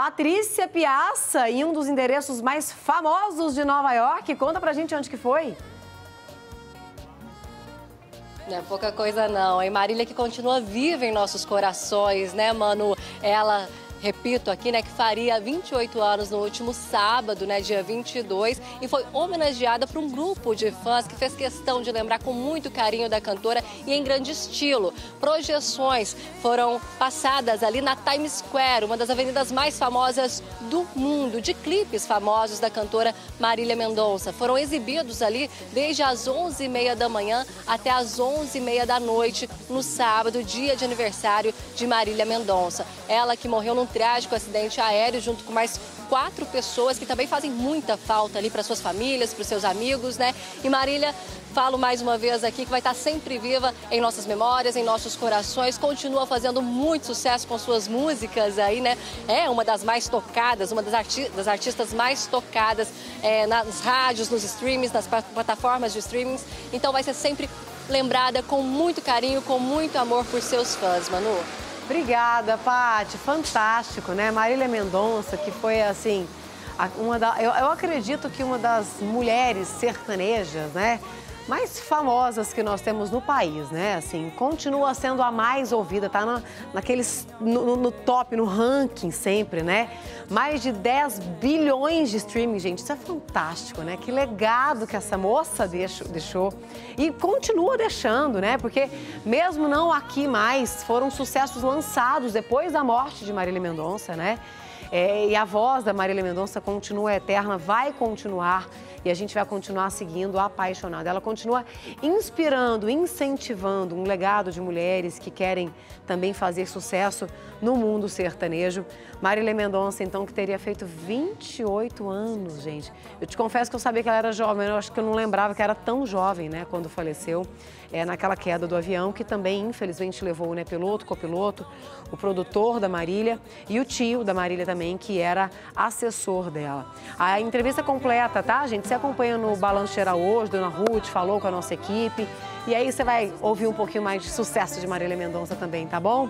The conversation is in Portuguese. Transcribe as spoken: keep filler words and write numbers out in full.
Patrícia Piaça, em um dos endereços mais famosos de Nova York. Conta pra gente onde que foi. Não é pouca coisa não, hein? Marília, que continua viva em nossos corações, né, Manu? Ela... Repito aqui, né, que faria vinte e oito anos no último sábado, né, dia vinte e dois, e foi homenageada por um grupo de fãs que fez questão de lembrar com muito carinho da cantora e em grande estilo. Projeções foram passadas ali na Times Square, uma das avenidas mais famosas do mundo, de clipes famosos da cantora Marília Mendonça. Foram exibidos ali desde as onze e meia da manhã até as onze e meia da noite, no sábado, dia de aniversário de Marília Mendonça. Ela que morreu num trágico acidente aéreo junto com mais quatro pessoas que também fazem muita falta ali para suas famílias, para os seus amigos, né? E Marília, falo mais uma vez aqui, que vai estar sempre viva em nossas memórias, em nossos corações, continua fazendo muito sucesso com suas músicas aí, né? É uma das mais tocadas, uma das, arti das artistas mais tocadas é, nas rádios, nos streamings, nas plataformas de streamings. Então vai ser sempre lembrada com muito carinho, com muito amor por seus fãs, Manu. Obrigada, Paty. Fantástico, né? Marília Mendonça, que foi, assim, uma da, eu, eu acredito que uma das mulheres sertanejas, né, mais famosas que nós temos no país, né? Assim, continua sendo a mais ouvida, tá na, naqueles, no, no top, no ranking sempre, né? Mais de dez bilhões de streaming, gente, isso é fantástico, né? Que legado que essa moça deixou, deixou e continua deixando, né? Porque mesmo não aqui mais, foram sucessos lançados depois da morte de Marília Mendonça, né? É, e a voz da Marília Mendonça continua eterna, vai continuar e a gente vai continuar seguindo apaixonada. Ela continua inspirando, incentivando um legado de mulheres que querem também fazer sucesso no mundo sertanejo. Marília Mendonça, então, que teria feito vinte e oito anos, gente. Eu te confesso que eu sabia que ela era jovem, eu acho que eu não lembrava que era tão jovem, né, quando faleceu, é, naquela queda do avião, que também, infelizmente, levou, né, piloto, copiloto, o produtor da Marília e o tio da Marília também, que era assessor dela. A entrevista completa, tá, gente? Você acompanha no Balanço Geral hoje, Dona Ruth falou com a nossa equipe. E aí você vai ouvir um pouquinho mais de sucesso de Marília Mendonça também, tá bom?